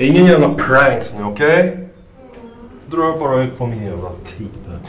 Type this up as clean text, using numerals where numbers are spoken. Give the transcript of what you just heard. Ingen jävla pranks nu, okej? Okay? Dra bara ut på min jävla tid.